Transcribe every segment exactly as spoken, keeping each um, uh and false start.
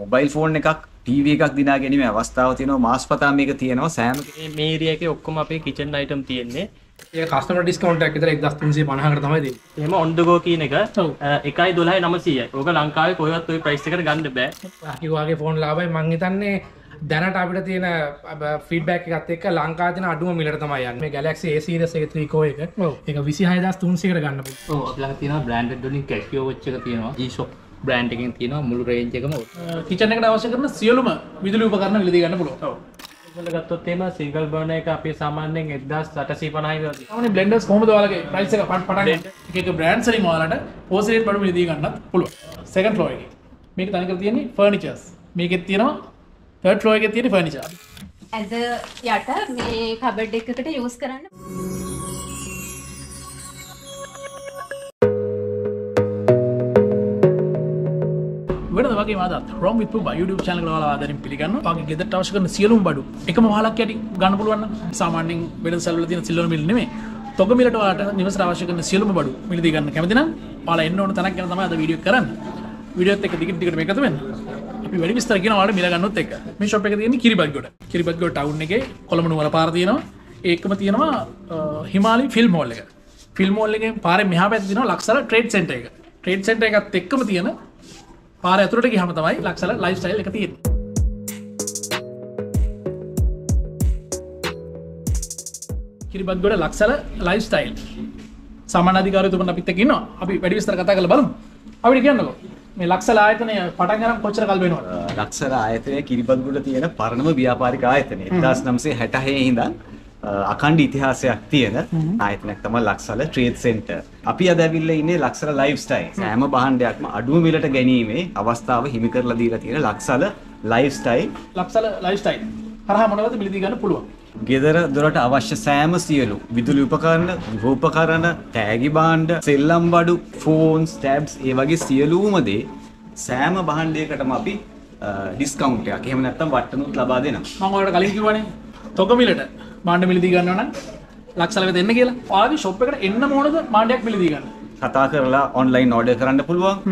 Mobile phone එකක් TV එකක් දිනා ගැනීම අවස්ථාව තියෙනවා මාස්පතා මේක තියෙනවා සෑම මේ ඒරියා එකේ ඔක්කොම අපේ කිචන් අයිටම් තියෙන්නේ ඒක කස්ටමර් ඩිස්කවුන්ට් එකක් විතර one thousand three hundred fifty කට තමයි දෙන්නේ. එහෙම on the go කියන එක one one two nine hundred යි. ඕක ලංකාවේ කොහෙවත් ওই price එකට ගන්න බෑ. ආකි වාගේ ෆෝන් ලාභයි මං හිතන්නේ දැනට අපිට තියෙන feedback එකත් එක්ක ලංකාවේ තියෙන අඩුම මිලට තමයි යන්නේ. මේ Galaxy A series එකේ three K එක. ඒක twenty-six thousand three hundred කට ගන්න පුළුවන්. ඔව් අපි ළඟ තියෙනවා branded වලින් Casio watch එක තියෙනවා. G-Shock brand එකෙන් තියෙනවා මුළු range එකම. kitchen එකට අවශ්‍ය කරන සියලුම විදුලි උපකරණ විලදී ගන්න පුළුවන්. Single burner coffee summoning it does that a sepanizers. How many blenders come to price of a brand selling wallet, posted but with the pull. Second floor, make it furniture. Make it Tino, third floor, get the furniture. As a yata, may cupboard decade use current. Wrong with Puma YouTube channel other in Piligano, Paki get the Tausch and Silum Badu. Ekamahala Kati, Ganbulan, Samaning, Vedal Salvadin, Silum Milne, Tokamila to Ata, Nimas Ravashak and Silum Badu, Miligan Camatina, Pala Endo Tanakama, the video current. Video take a ticket to make a win. We very mistaken in order Milagano take. Misha Pekadini Kiribathgoda. Kiribathgoda town again, Colombo Paradino, Ekamatina, Himali Film Hall. Film Hall again, Pare Mihabetino, Laksala Trade Center. Trade Center at Tekamathiana. පාර ඇතුළට ගියාම තමයි ලක්සලා lifestyle එක තියෙන්නේ. Kiribathgoda Laksala lifestyle සමාන අධිකාරියතුමන් අපිත් එක්ක ඉන්නවා. අපි වැඩි විස්තර කතා කරලා බලමු. අපිට කියන්නකෝ මේ ලක්සලා ආයතනය පටන් ගන්න කොච්චර කල් වෙනවද? ලක්සලා ආයතනය කිරිබත්ගොඩ තියෙන පරණම ව්‍යාපාරික ආයතනය. nineteen sixty-six ඉඳන් අඛණ්ඩ ඉතිහාසයක් තියෙන ආයතනයක් තමයි ලක්සලා ට්‍රේඩ් සෙන්ටර්. අපි අද ඇවිල්ලා ඉන්නේ ලක්සලා ලයිෆ්ස්ටයිල්. හැම භාණ්ඩයක්ම අඩුම මිලට ගැනීමේ අවස්ථාව හිමි කරලා දීලා තියෙන ලක්සලා ලයිෆ්ස්ටයිල්. ලක්සලා ලයිෆ්ස්ටයිල්. හරහා මොනවද මිලදී ගන්න පුළුවන්? ගෙදර දොරට අවශ්‍ය සෑම සියලු විදුලි උපකරණ, ගෘහපකරණ, තෑගි භාණ්ඩ, සෙල්ලම් බඩු, ෆෝන්ස්, ටැබ්ස්, ඒ වගේ සියලුම දේ සෑම භාණ්ඩයකටම අපි ඩිස්කවුන්ට් එකක්. එහෙම නැත්නම් වට්ටනුත් ලබා දෙනවා. මම ඔයාලට කලින් කිව්වනේ තොග මිලට Manda Mildi Ganana, Laksala with Enagil, all the shop in the motor, Mandak Mildigan. Katakala, online order Karanda Pulva,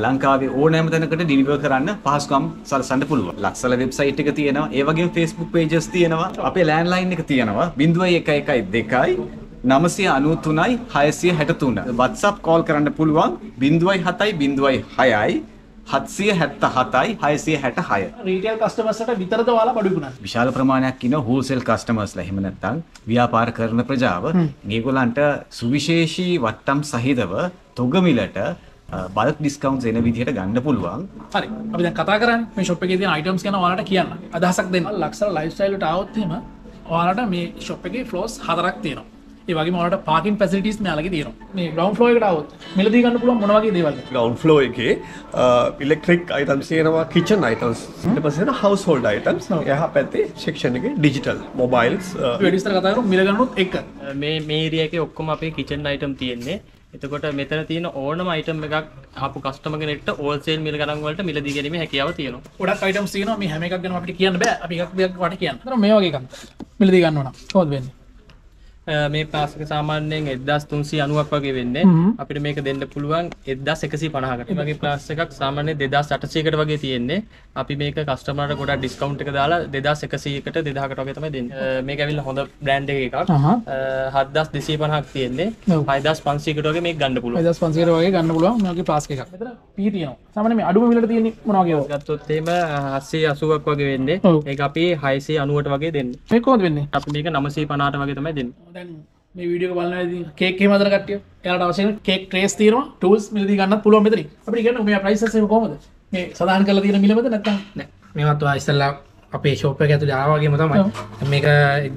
Lankavi, own name than a deliver Karanda, Pascom, Sarsanda Pulva, Laksala website Tikatiana, Evagame Facebook pages Tiana, Ape landline Nikatiana, Bindua Ekai Dekai, Namasia Anutunai, Hayasia Hatatuna, WhatsApp call Karanda Pulva, Binduai Hatai, Binduai Hayai. Hatsia had the Hatai, high sea had a higher. Retail customers at a bitter the Walla Paduna. Vishal Pramanakino, wholesale customers like him and Tang, Via Parker and Prajava, Nigolanta, Suvisheshi, Watam Sahidava, Togamilata, bulk discounts in a video Ganda Pulwang. Sorry, with the Katakaran, we shop again items can order Kiana. Adasak then Laksala lifestyle to out him, order me shop again floors Hadarakino. If I order parking facilities, I will get the ground floor. Ground floor electric items, kitchen items, household items, section digital, mobiles. Kitchen item. එතකොට මෙතන තියෙන ඕනම item එකක් ආපු customer කෙනෙක්ට wholesale මිල ගණන් වලට මිල දී ගැනීමේ හැකියාව තියෙනවා. ගොඩක් items තියෙනවා මේ හැම එකක් ගැන අපිට කියන්න බෑ. අපි එකක් දෙකක් වට කියන්න. මේ වගේ එකක් මිල දී ගන්නවා නම් කොහොමද වෙන්නේ? මේ පාස් එක සාමාන්‍යයෙන් one thousand three hundred ninety ක් වගේ වෙන්නේ. අපිට මේක දෙන්න පුළුවන් one thousand one hundred fifty කට. මේ වගේ පාස් එකක් සාමාන්‍යයෙන් two thousand eight hundred කට වගේ තියෙන්නේ. අපි මේක කස්ටමර්ට ගොඩක් ඩිස්කවුන්ට් එක දාලා two thousand one hundred කට two thousand කට වගේ තමයි දෙන්නේ. මේක ඇවිල්ලා හොඳ බ්‍රෑන්ඩ් එකක එකක්. seven thousand two hundred fifty ක් තියෙන්නේ. five thousand five hundred කට වගේ මේක ගන්න පුළුවන්. five thousand five hundred කට වගේ ගන්න පුළුවන් මේ වගේ පාස් එකක්. මෙතන P තියෙනවා. සාමාන්‍යයෙන් මේ අඩුම මිලට තියෙන්නේ මොනවා වගේද? ගත්තොත් එහෙම eight hundred eighty ක් වගේ වෙන්නේ. මේක අපි six ninety ට වගේ දෙන්නේ. මේක කොහොමද වෙන්නේ? අපි මේක nine fifty ට වගේ තමයි දෙන්නේ. Then මේ වීඩියෝ එක බලන cake එකේ මතර කට්ටිය. එයාලට අවශ්‍ය cake trays තියෙනවා. tools මිලදී ගන්නත් පුළුවන් මෙතනින්. අපිට කියන්න මේ prices එක කොහමද? මේ සදාහන් කරලා තියෙන මිලමද නැත්නම් නෑ. මේවත් ඔය ඉස්සෙල්ලා අපේ shop එක ඇතුලේ ආවා වගේම තමයි. මේක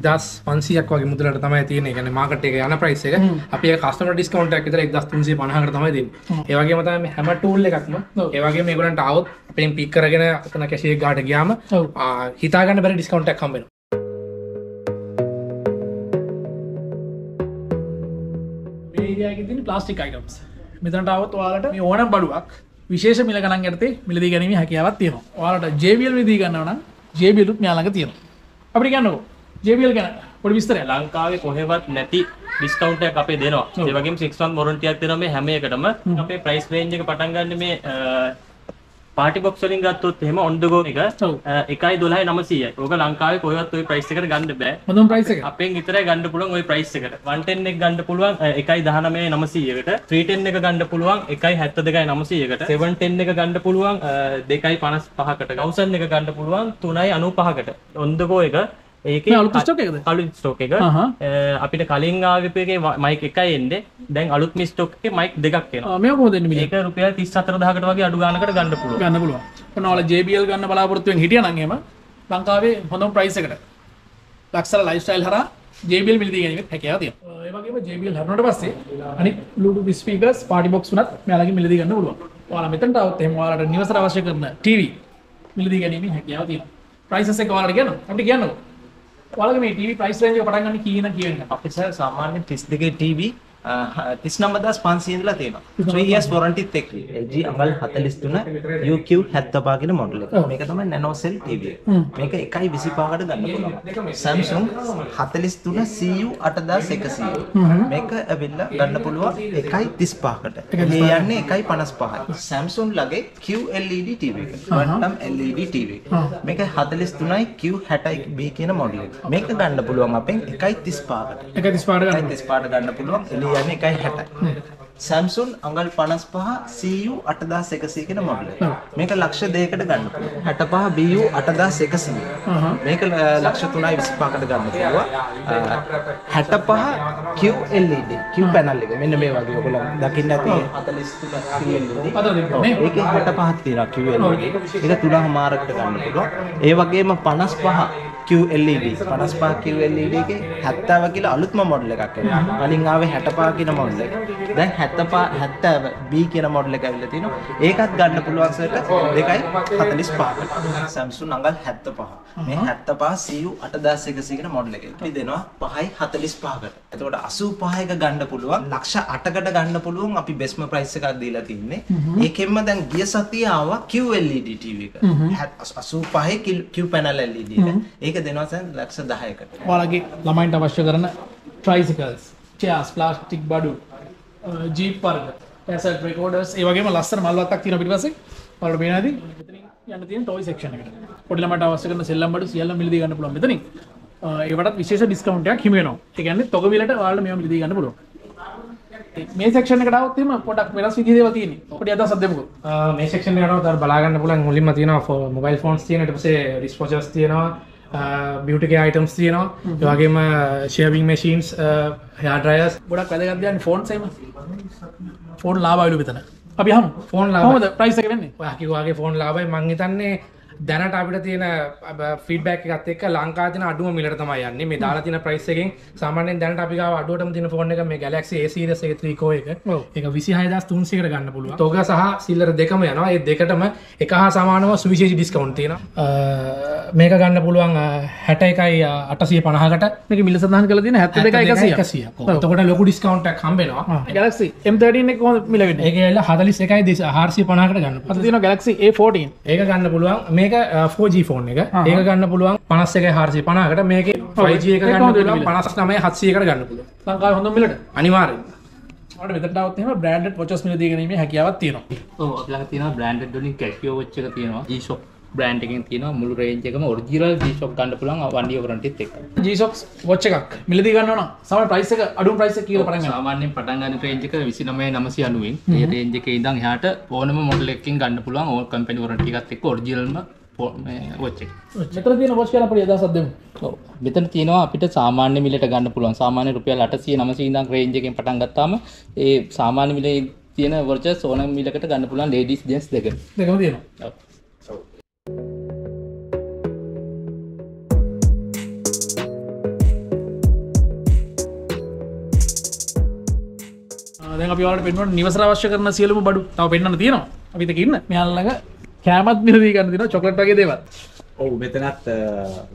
fifteen hundred ක් වගේ මුදලට තමයි තියෙන්නේ. ඒ කියන්නේ market එක යන price එක. අපි ඒක customer discount එකක් විතර one thousand three hundred fifty කට තමයි දෙන්නේ. ඒ වගේම තමයි මේ හැම tool එකක්ම. ඒ වගේම මේගොල්ලන්ට આવොත් අපෙන් pick කරගෙන අතන cashier ගාට ගියාම හිතා ගන්න බැරි discount එකක් හම්බ වෙනවා. Plastic items. Mithantawa to Alata, you own a baduak, Vishesh Milaganangate, Miliganami Hakiavatino, or J B L with the Ganana, J B L Mialagatino. Apricano, J B L can put Mister Lanka, Kohevat, Nati, discount a cape deno. They were game six one warranty at the Hame Academy, price range, Patanga, party box වලින් ගත්තොත් එහෙම on the go එක one twelve nine hundred. ඕක ලංකාවේ කොහෙවත් ওই price එකට ගන්න බෑ. මොනම price එකද? අපෙන් විතරයි ගන්න පුළුවන් ওই price එකට. one ten එක ගන්න පුළුවන් one nineteen nine hundred එකට. three ten එක ගන්න පුළුවන් one seventy-two nine hundred එකට. seven ten එක ගන්න පුළුවන් two fifty-five කට. one thousand එක ගන්න පුළුවන් three ninety-five කට. on the go එක ඒකේ අලුත් ස්ටොක් එකද? අලුත් ස්ටොක් එක. අපිට කලින් ආගපු එකේ මයික් එකයි එන්නේ. දැන් අලුත් මේ ස්ටොක් එකේ මයික් දෙකක් එනවා. මේක කොහොමද එන්නේ මිලියන? ඒක රුපියල් thirty-four thousand කට වගේ අඩු ගානකට ගන්න පුළුවන්. ගන්න පුළුවන්. ඔනවල J B L ගන්න බලාපොරොත්තුෙන් හිටියා නම් එහෙම ලංකාවේ හොඳම ප්‍රයිස් එකකට. ලක්සලා ලයිෆ්ස්ටයිල් හරහා J B L මිලදී ගැනීමේ හැකියාව තියෙනවා. ඒ වගේම J B L හරනට පස්සේ අනිත් Bluetooth speakers party box උනත් මෙයාලගේ මිලදී ගන්න පුළුවන්. ඔයාලා මෙතනට આવත් එහෙම ඔයාලට නිවසට අවශ්‍ය කරන T V මිලදී ගැනීමේ හැකියාව තියෙනවා. prices එක ඔයාලට කියනවා. අපිට කියනවා वाला में टीवी प्राइस रेंज का पता करने की है ना की है ना आपके सर सामान्य तीस दिके टीवी तीस नंबर दस पांच सीन ला देना three years warranty तक L G अंगल forty-four दुना U Q seventy पाके ने मॉडल है मेरे का तो मैं नैनो सेल टीवी है मेरे का इकाई बीस पाके ने गाने बोला Samsung forty-four दुना C U eight ten एक सी मेरे का अभिला गाने बोलवा इकाई thirty पाके ने ये यानी इकाई fifty पाके Samsung लगे Q L E D TV का बंटम L E D टीवी मेरे का forty-four दुना Q seventy B के ने मॉडल है मेरे का गाने बोलवा मापें इकाई thirty पाके इकाई thirty पाके इकाई thirty पाके गाने बोलवा यानी कई हटा Samsung अंगल fifty-five C U eight ten one hundred के ना मॉडल है मेरे का लक्ष्य දෙකකට ගන්න පුළුවන් sixty-five B U eight ten one hundred मेरे का लक्ष्य three twenty पाकट ගන්න පුළුවන් sixty-five Q L E D Q panel එක මෙන්න මේ වගේ ඔයගොල්ලෝ දකින්න ඇති forty-three Q L E D මේක sixty-five තියෙනවා Q L E D ඒක තුනමාරකට ගන්න පුළුවන් ඒ වගේම fifty-five Q L E D fifty-five Q L E D එකේ seventy කියලා අලුත්ම මෝඩල් එකක් එනවා. කලින් ආවේ sixty-five කියන මෝඩල් එක. දැන් seventy-five B කියන මෝඩල් එක ඇවිල්ලා තිනවා. ඒකත් ගන්න පුළුවන් සර්ට two forty-five. Samsung අඟල් seventy-five. මේ seventy-five C U eight ten one hundred කියන මෝඩල් එක. අපි දෙනවා five forty-five කට. එතකොට eighty-five එක ගන්න පුළුවන්. one oh eight කට ගන්න පුළුවන් අපි බෙස්ම ප්‍රයිස් එකක් දීලා තින්නේ. ඒකෙන්ම දැන් ගිය සතියේ ආවා Q L E D T V එක. eighty-five Q panel L E D එක. के देना से लक्ष्य दाहे करते हैं। वाला की लमाइन टावश्य करना ट्राइसिकल्स, चेयर्स, प्लास्टिक बाडू, जीप पर कैसेट रिकॉर्डर्स ये वगैरह मलास्तर मालवा तक तीनों बिटवासे और बिना दी यानी तीन टॉय सेक्शन है इधर। पढ़ने में टावश्य करना सेल्लम बाडू सेल्लम मिल दी करने पुलों में तो नहीं ये वाला विशेष डिस्काउंट या खीमेनो ठीक है ना तो कभी लेटर वाला में मिल दी करने पुलों මේ සෙක්ෂන් එකට આવොත් එහෙම පොඩක් වෙනස් විදිහේ දේවල් තියෙනවා. අපිට අදහස් අදෙමුකෝ. මේ සෙක්ෂන් එකට આવොත් අර බලා ගන්න පුළුවන් මුලින්ම තියෙනවා මොබයිල් ෆෝන්ස් තියෙනවා ඊට පස්සේ රිස් වොචර්ස් තියෙනවා beauty care items තියෙනවා ඒ වගේම shaving machines hair dryers ගොඩක් වැඩගත් දයන් phones එහෙම phone ලාභයිලු මෙතන අපි අහමු phone ලාභ කොහොමද price එක වෙන්නේ ඔයා කිව්වාගේ phone ලාභයි මං හිතන්නේ දැනට අපිට තියෙන feedback එකත් එක්ක ලංකාවේ තියෙන අඩුම මිලට තමයි යන්නේ මේ දාලා තියෙන price එකෙන් සාමාන්‍යයෙන් දැනට අපි ගාව අඩුවටම තියෙන phone එක මේ Galaxy A series එකේ three core එක ඒක twenty-six thousand three hundred කට ගන්න පුළුවන් තෝග සහ සිල්ලර දෙකම යනවා ඒ දෙකටම එක හා සමානව සුවිශේෂී discount තියෙනවා මේක ගන්න පුළුවන් sixty-one eight fifty කට මේක මිල සඳහන් කරලා තියෙන seventy-two one hundred එතකොට ලොකු ඩිස්කවුන්ට් එකක් හම්බ වෙනවා Galaxy M thirteen එක කොහොමද මිල වෙන්නේ ඒක ඇවිල්ලා forty-one four fifty කට ගන්න පුළුවන් තියෙනවා Galaxy A fourteen ඒක ගන්න පුළුවන් මේක four G phone එක ඒක ගන්න පුළුවන් fifty-one four fifty කට මේකේ five G එක ගන්න පුළුවන් fifty-nine seven hundred කට ගන්න පුළුවන් ලංකාවේ හොඳම මිලට අනිවාර්යයෙන් और මෙතනට આવත් එහෙම බ්‍රෑන්ඩඩ් watches මිල දීගැනීමේ හැකියාවක් තියෙනවා ඔව් අපි ළඟ තියෙනවා බ්‍රෑන්ඩඩ් වලින් Casio watch එක තියෙනවා G-Shock ब्रांड එකෙන් තියෙනවා මුළු රේන්ජ් එකම ඔරිජිනල් G-Shock ගන්න පුළුවන් one year warranty එක. G-Shock watch එකක් මිලදී ගන්නවා නම් සාමාන්‍ය price එක අඩුම price එක කියලා පටන් ගන්නවා. සාමාන්‍යයෙන් පටන් ගන්න range එක twenty-nine thousand nine hundred ninety න්. මේ range එකේ ඉඳන් එහාට ඕනම model එකකින් ගන්න පුළුවන් ඕල් company warranty එකත් එක්ක ඔරිජිනල්ම මේ watch එක. මෙතන තියෙන watch කියලා අපිට අදහසක් දෙමු. ඔව්. මෙතන තියෙනවා අපිට සාමාන්‍ය මිලට ගන්න පුළුවන්. සාමාන්‍ය රුපියල් eight hundred nine hundred ඉඳන් range එකෙන් පටන් ගත්තාම ඒ සාමාන්‍ය මිලේ තියෙන watches ඕනම මිලකට ගන්න පුළුවන් ladies gents දෙක. දෙකම තියෙනවා. ඔව්. දැන් අපි ඔයාලට පෙන්නන්න නිවසට අවශ්‍ය කරන සියලුම බඩු තව පෙන්නන්න තියෙනවා. අපි ඉතින් ඉන්න මෙයාල ළඟ කෑමත් මිලදී ගන්න තියෙනවා චොක්ලට් වගේ දේවල්. ඔව් මෙතනත්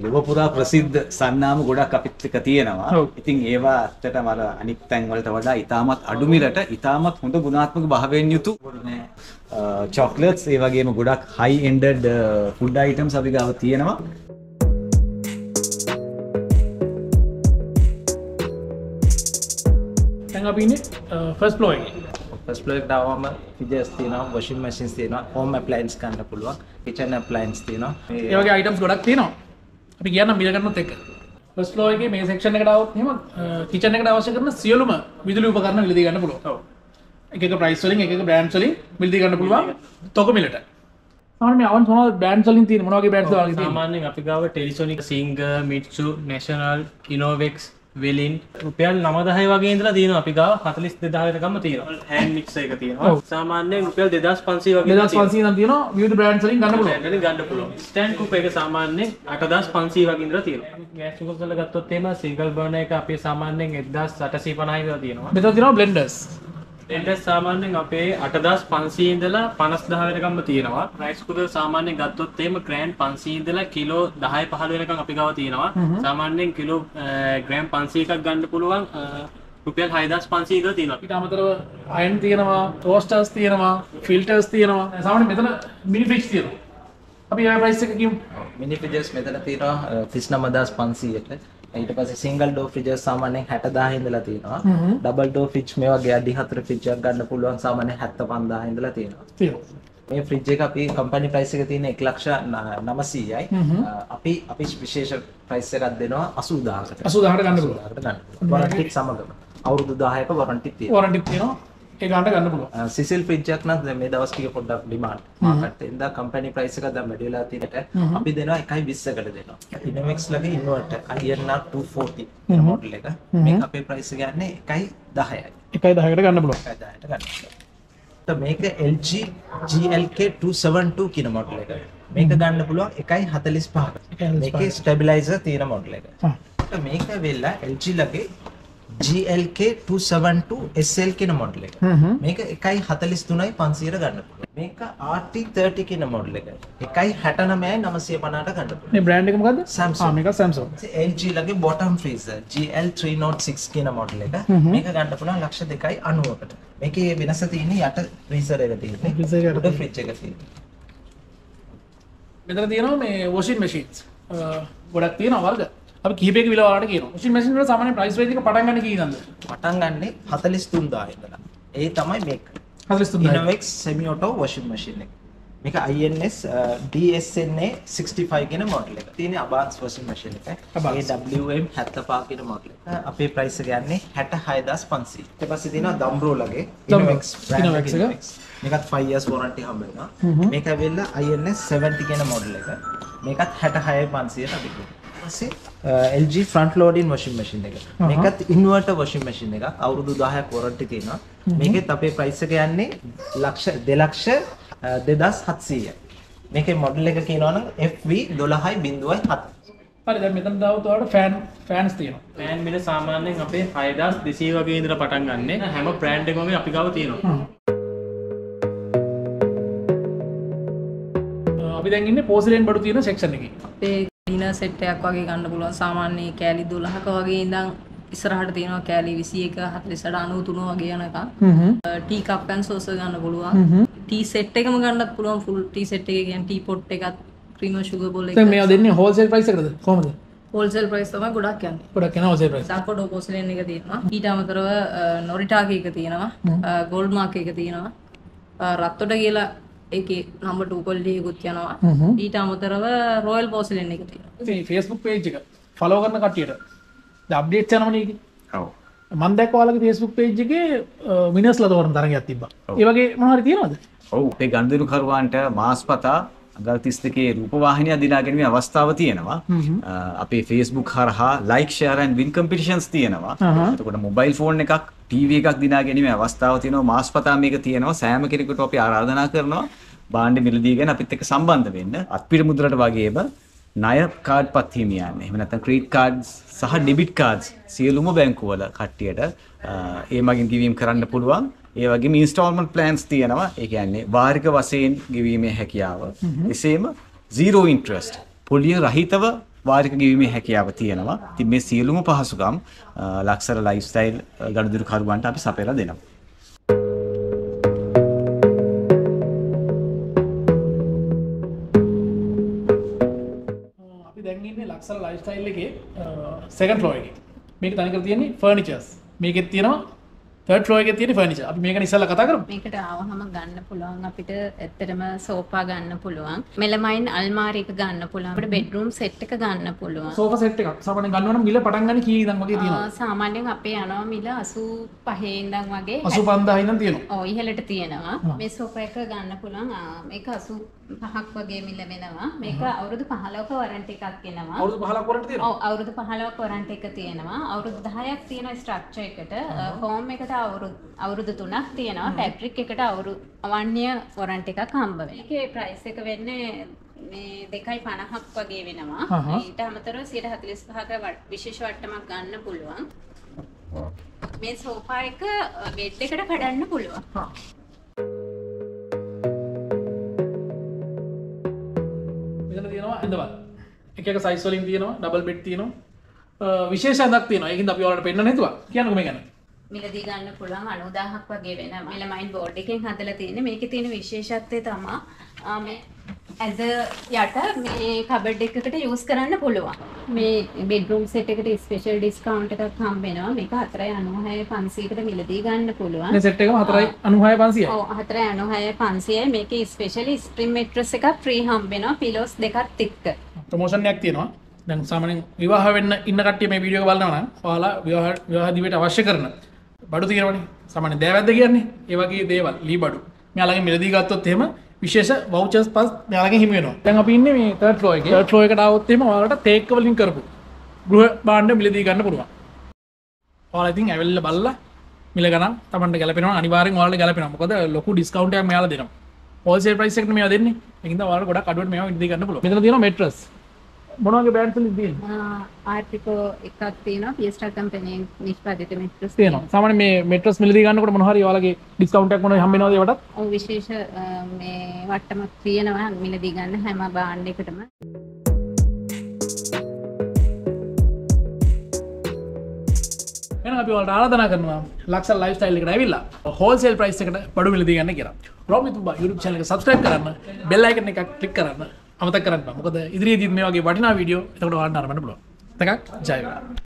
ලොව පුරා ප්‍රසිද්ධ සන්නාම ගොඩක් අපිත් එක තියෙනවා. ඉතින් ඒවා ඇත්තටම අර අනිත් තැන් වලට වඩා ඉතාමත් අඩු මිලට ඉතාමත් හොඳ ගුණාත්මක භාවයෙන් යුතු චොක්ලට්ස් ඒ වගේම ගොඩක් high ended food items අපි ගාව තියෙනවා. දැන් අපි ඉන්නේ ෆස්ට් ෆ්ලෝර් එකේ First floor ekta awama fridges thiyena, washing machines thiyena, home appliances ganna puluwa, kitchen appliances thiyena. E wage items godak thiyena. Api giyanna mila gannoth ekka. First floor ekey me section eකට આવොත් එහෙම kitchen එකට අවශ්‍ය කරන සියලුම විදුලි උපකරණ මිලදී ගන්න පුළුවන්. ඔව්. එක එක price වලින් එක එක brands වලින් මිලදී ගන්න පුළුවන්. තොක මිලට. සාමාන්‍යයෙන් අවන්ත මොනවද brands වලින් තියෙන්නේ? මොන වගේ brands වලින් තියෙන්නේ? සාමාන්‍යයෙන් අපි ගාව Telesonica, Singer, Mitsu, National, Innovex, Welin රුපියල් නවදහය වගේ ඉඳලා තියෙනවා. අපි ගාව හතළිස් දෙදාහය එකක්ම තියෙනවා. hand mixer එක තියෙනවා. සාමාන්‍යයෙන් රුපියල් දෙදාස් පන්සීය වගේ දෙදාස් පන්සීය නම් තියෙනවා. විවිධ brands වලින් ගන්න පුළුවන්. ගන්න ගන්න පුළුවන්. stand cook එක සාමාන්‍යයෙන් අටදාස් පන්සීය වගේ ඉඳලා තියෙනවා. gas cookers වල ගත්තොත් එහෙම single burner එක අපි සාමාන්‍යයෙන් එක්දාස් අටසිය පනහය ඉඳලා තියෙනවා. මෙතන තියෙනවා blenders. blender සාමාන්‍යයෙන් අපේ අටදාස් පන්සීය ඉඳලා පනස් දාහය වෙනකම්ම තියෙනවා. rice cooker සාමාන්‍යයෙන් ගත්තොත් එහෙම gram පන්සීය ඉඳලා කිලෝ දහය පහළ වෙනකම් අපි ගාව තියෙනවා. සාමාන්‍යයෙන් කිලෝ gram පන්සීය එකක් ගන්න පුළුවන් රුපියල් හයදාස් පන්සීය ඉඳලා තියෙනවා. ඊට අමතරව iron තියෙනවා, toasters තියෙනවා, filters තියෙනවා. සාමාන්‍යයෙන් මෙතන mini fridge තියෙනවා. අපි ඒ price එක කියමු. mini fridges මෙතන තියෙනවා තිස් නවදාස් පන්සීයට. ඊට පස්සේ single door fridges සාමාන්‍යයෙන් හැටදාහය ඉඳලා තියෙනවා. double door fridge මේ වගේ අඩි හතර fridge එකක් ගන්න පුළුවන් සාමාන්‍යයෙන් හැත්තෑ පන්දාහය ඉඳලා තියෙනවා. තියෙනවා. මේ fridge එක අපි company price එක තියෙන එක ලක්ෂ නවසීයයි. අපි අපි විශේෂ price එකක් දෙනවා අසූදාහයකට. අසූදාහයකට ගන්න පුළුවන්. warranty සමගම අවුරුදු දහයක warranty තියෙනවා. warranty තියෙනවා. ඒක ගන්න ගන්න පුළුවන්. සිසිල් fridge එකක් නම් මේ දවස් ටික පොඩ්ඩක් demand market එකෙන් දා company price එක දැන් වැඩි වෙලා තියෙනට අපි දෙනවා එකයි විස්සකට දෙනවා. Dynamics ලගේ inverter IN R two forty model එක. මේක අපේ price එක යන්නේ එකයි දහයයි. එකයි දහයකට ගන්න පුළුවන්. එකයි දහයට ගන්න පුළුවන්. මේක L G G L K two seven two කියන model එක. මේක ගන්න පුළුවන් එකයි හතළිස් පහකට. මේකේ stabilizer තියෙන model එක. මේක වෙලා එල් ජී ලගේ G L K two seven two S L කියන මොඩල් එක. මේක එකයි හතළිස් තුනයි පන්සීයට ගන්න පුළුවන්. මේක ආර් ටී තර්ටි කියන මොඩල් එක. එකයි හැටනවයයි නවසීය පනහට ගන්න පුළුවන්. මේ බ්‍රෑන්ඩ් එක මොකද්ද? Samsung. ආ මේක Samsung. එල් ජී ලගේ bottom freezer G L three nought six කියන මොඩල් එක. මේක ගන්න පුළුවන් ලක්ෂ දෙකයි අනූවකට. මේකේ වෙනස තියෙන්නේ යට freezer එක තියෙන්නේ. උඩ fridge එක තියෙන්නේ. මෙතන තියෙනවා මේ washing machines. ගොඩක් තියෙනවා වර්ග. अब किपेक विला वाला කියන machine machine වල සාමාන්‍ය price range එක පටන් ගන්න කීයද? පටන් ගන්නෙ හතළිස් තුන්දාහය ඉඳලා. ඒ තමයි මේක. හතළිස් තුන්දාහය. Innovex semi auto washing machine එක. මේක IN S D S N A sixty five කියන model එක. තියෙන Abans washing machine එක. ඒ ඩබ්ලිව් එම් හැත්තෑ පහ කියන model එක. අපේ price එක යන්නේ හැටහයදාස් පන්සීය. ඊට පස්සේ තියෙනවා Dumbro ලගේ Innovex Innovex එක. මේකත් ෆයිව් years warranty හම්බ වෙනවා. මේක වෙලා අයිඑන් එස් සෙවන්ටි කියන model එක. මේකත් හැටහයයි පන්සීයට අපි ගන්නවා. L G front loading washing machine එක. මේකත් inverter washing machine එකක්. අවුරුදු දහයක් warranty තියෙනවා. මේකෙත් අපේ price එක යන්නේ දෙලක්ෂ දෙදාස් හත්සීයයි. මේකේ model එක කියනවා නම් එෆ් වී දොළහයි බිංදුවයි හත. හරි දැන් මෙතන දාවොත් ඔයාලට fan fans තියෙනවා. fan මිල සාමාන්‍යයෙන් අපේ හයදාස් දෙසීය වගේ ඉඳලා පටන් ගන්න. හැම brand එකම අපි ගාව තියෙනවා. අපි දැන් ඉන්නේ porcelain බඩු තියෙන section එකේ. අපේ දින සෙට් එකක් වගේ ගන්න පුළුවන් සාමාන්‍ය කෑලි දොළහක වගේ ඉඳන් ඉස්සරහට තියෙනවා කෑලි විසි එක හතළිස් අට අනූ තුන වගේ යනකම් ටී කප් ඇන් සෝසර් ගන්න පුළුවන් ටී සෙට් එකම ගන්නත් පුළුවන් ෆුල් ටී සෙට් එක කියන්නේ ටී පොට් එකත් ක්‍රීමර් සුගර් බෝල් එකත් දැන් මේවා දෙන්නේ හෝල්සේල් ප්‍රයිස් එකද කොහමද හෝල්සේල් ප්‍රයිස් තමයි ගොඩක් යන්නේ ගොඩක් යනවා හෝල්සේල් ප්‍රයිස් සාකොඩෝ පෝසලෙන් එක තියෙනවා ඊට අමතරව නොරිටාගේ එක තියෙනවා ගෝල්ඩ් මාර්ක් එක තියෙනවා රත්තොට කියලා එකේ number two quality එකකුත් යනවා. ඊට අමතරව Royal Porcelain එක තියෙනවා. මේ Facebook page එක follow කරන කට්ටියට දැන් updates යනවා නේද? ඔව්. මම දැක්කා ඔයාලගේ Facebook page එකේ winners ලා තෝරන තරගයක් තිබ්බා. ඒ වගේ මොනවා හරි තියෙනවද? ඔව්. මේ ගනුදෙනු කරුවන්ට මාස්පතා අඟල් තිස් දෙකේ රූපවාහිනිය දිනා ගැනීමේ අවස්ථාව තියෙනවා. අපේ Facebook හරහා like share and win competitions තියෙනවා. එතකොට mobile phone එකක් ටීවී එකක් දිනා ගැනීමේ අවස්ථාව තියෙනවා. මාස්පතා මේක තියෙනවා. සෑම කෙනෙකුට අපි ආරාධනා කරනවා බාණ්ඩ මිලදී ගැන අපිත් එක්ක සම්බන්ධ වෙන්න. අත්පිට මුද්‍රට වගේම ණය කාඩ් පත් හිමියන්නේ. එහෙම නැත්නම් credit cards සහ debit cards සියලුම බැංකුවල කට්ටියට ඒ මගින් ගිවීම් කරන්න පුළුවන්. ඒ වගේම installment plans තියෙනවා. ඒ කියන්නේ වාර්ෂික වශයෙන් ගෙවීමේ හැකියාව. එසේම zero interest පොලිය රහිතව වාර්ෂික ගෙවීමේ හැකියාව තියෙනවා. ඉතින් මේ සියලුම පහසුකම් ලක්සල lifestyle ගනුදෙනු කරුවන්ට අපි සපයලා දෙනවා. අපි දැන් ඉන්නේ ලක්සල lifestyle එකේ second floor එකේ. මේක තනිකර තියෙන්නේ furnitures. මේකෙත් තියෙනවා third floor එකේ තියෙන furniture. අපි මේකන ඉස්සලා කතා කරමු. මේකට ආවම ගන්න පුළුවන් අපිට ඇත්තටම sofa ගන්න පුළුවන්. melamine almari එක ගන්න පුළුවන්. අපිට bedroom set එක ගන්න පුළුවන්. sofa set එකක්. සාමාන්‍යයෙන් ගන්නවා නම් මිල පටන් ගන්න කී ඉඳන් වගේ තියෙනවා. සාමාන්‍යයෙන් අපේ යනවා මිල අසූ පහේ ඉඳන් වගේ අසූ පන්දාහේ ඉඳන් තියෙනවා. ඔව් ඉහළට තියෙනවා. මේ sofa එක ගන්න පුළුවන්. මේක අසූ පහක් වගේ මිල වෙනවා. මේක අවුරුදු පහළොවක warranty එකක් එනවා. අවුරුදු පහළොවක warranty තියෙනවා. ඔව් අවුරුදු පහළොවක warranty එක තියෙනවා. අවුරුදු දහයක් තියෙන structure එකට form එකට අවුරුදු තුනක් තියෙනවා ෆැබ්‍රික් එකට අවුරුදු අවන්‍ය වොරන්ටි එකක් හම්බ වෙනවා. ඒකේ ප්‍රයිස් එක වෙන්නේ මේ දෙකයි පනහක් වගේ වෙනවා. ඊට අමතරව එකසිය හතළිස් පහක විශේෂ වට්ටමක් ගන්න පුළුවන්. මේ සෝෆා එක බෙඩ් එකට කඩන්න පුළුවන්. මෙතන තියෙනවා ඇඳවල්. එක එක සයිස් වලින් තියෙනවා, ඩබල් බෙඩ් තියෙනවා. විශේෂ ඇඳක් තියෙනවා. ඒකින්ද අපි ඔයාලට පෙන්නන්න හිතුවා. කියන්නකෝ මේ ගැන. මිලදී ගන්න පුළුවන් අනූදාහක් වගේ වෙනවා. මෙලමයින් බෝඩ් එකෙන් හදලා තියෙන මේකේ තියෙන විශේෂත්වය තමයි මේ ඇද යට මේ කබඩ් එකකට යූස් කරන්න පුළුවන්. මේ බෙඩ්රූම් සෙට් එකට ස්පෙෂල් ඩිස්කවුන්ට් එකක් හම්බ වෙනවා. මේක හතර නවය පන්සීයකට මිලදී ගන්න පුළුවන්. මේ සෙට් එකම හතර නවය පන්සීයයි. ඔව් හතර නවය පන්සීයයි. මේකේ ස්පෙෂලි ස්ට්‍රිම් මැට්‍රස් එකක් ෆ්‍රී හම්බ වෙනවා. පිලෝස් දෙකත් එක්ක. ප්‍රොමෝෂන් එකක් තියෙනවා. දැන් සාමාන්‍යයෙන් විවාහ වෙන්න ඉන්න කට්ටිය මේ වීඩියෝ එක බලනවා නම් ඔයාලා විවාහ විවාහ දිවියට අවශ්‍ය කරන බඩු තියෙනවනේ සාමාන්‍ය දෑවැද්ද කියන්නේ ඒ වගේ දේවල් ලී බඩු. මෙයාලගෙන් මිලදී ගත්තොත් එහෙම විශේෂ වවුචර්ස් පස් මෙයාලගෙන් හිමි වෙනවා. දැන් අපි ඉන්නේ මේ third floor එකේ. third floor එකට આવොත් එහෙම ඔයාලට ටේක් වලින් කරපු ගෘහ භාණ්ඩ මිලදී ගන්න පුළුවන්. ඔයාලා ඉතින් ඇවිල්ලා බලලා මිල ගණන් තමන්ට ගැලපෙනවා අනිවාර්යෙන් ඔයාලට ගැලපෙනවා. මොකද ලොකු ඩිස්කවුන්ට් එකක් මෙයාලා දෙනවා. හෝල්සේල් ප්‍රයිස් එකට මේවා දෙන්නේ. ඒකින්ද ඔයාලට ගොඩක් අඩුවට මේවා මිලදී ගන්න පුළුවන්. මෙතන තියෙනවා මෙට්‍රස්. මොන වගේ බ්‍රෑන්ඩ් වලින්ද තියෙන්නේ? ආ ආර්ටිකෝ එකක් තියෙනවා. පියස්ටා කම්පැනි නිෂ්පාදිත මෙට්‍රස් තියෙනවා. සාමාන්‍ය මේ මෙට්‍රස් මිලදී ගන්නකොට මොන හරි ඔයාලගේ ඩිස්කවුන්ට් එකක් මොන හම්බ වෙනවද ඒවටත්? ඔව් විශේෂ මේ වට්ටමක් තියෙනවා මිලදී ගන්න හැම බ්‍රෑන්ඩ් එකටම. එහෙනම් අපි ඔයාලට ආරාධනා කරනවා ලක්සල් ලයිෆ්ස්ටයිල් එකට ඇවිල්ලා හෝල්සේල් ප්‍රයිස් එකට බඩු මිලදී ගන්න කියලා. රොමි තුබා YouTube channel එක subscribe කරන්න, bell icon එකක් click කරන්න. අමතක කරන්න බෑ. මොකද ඉදිරියේදී මේ වගේ වටිනා වීඩියෝ එතකොට ඔයාලට අරවන්න පුළුවන්. එතකක් ජය වේවා.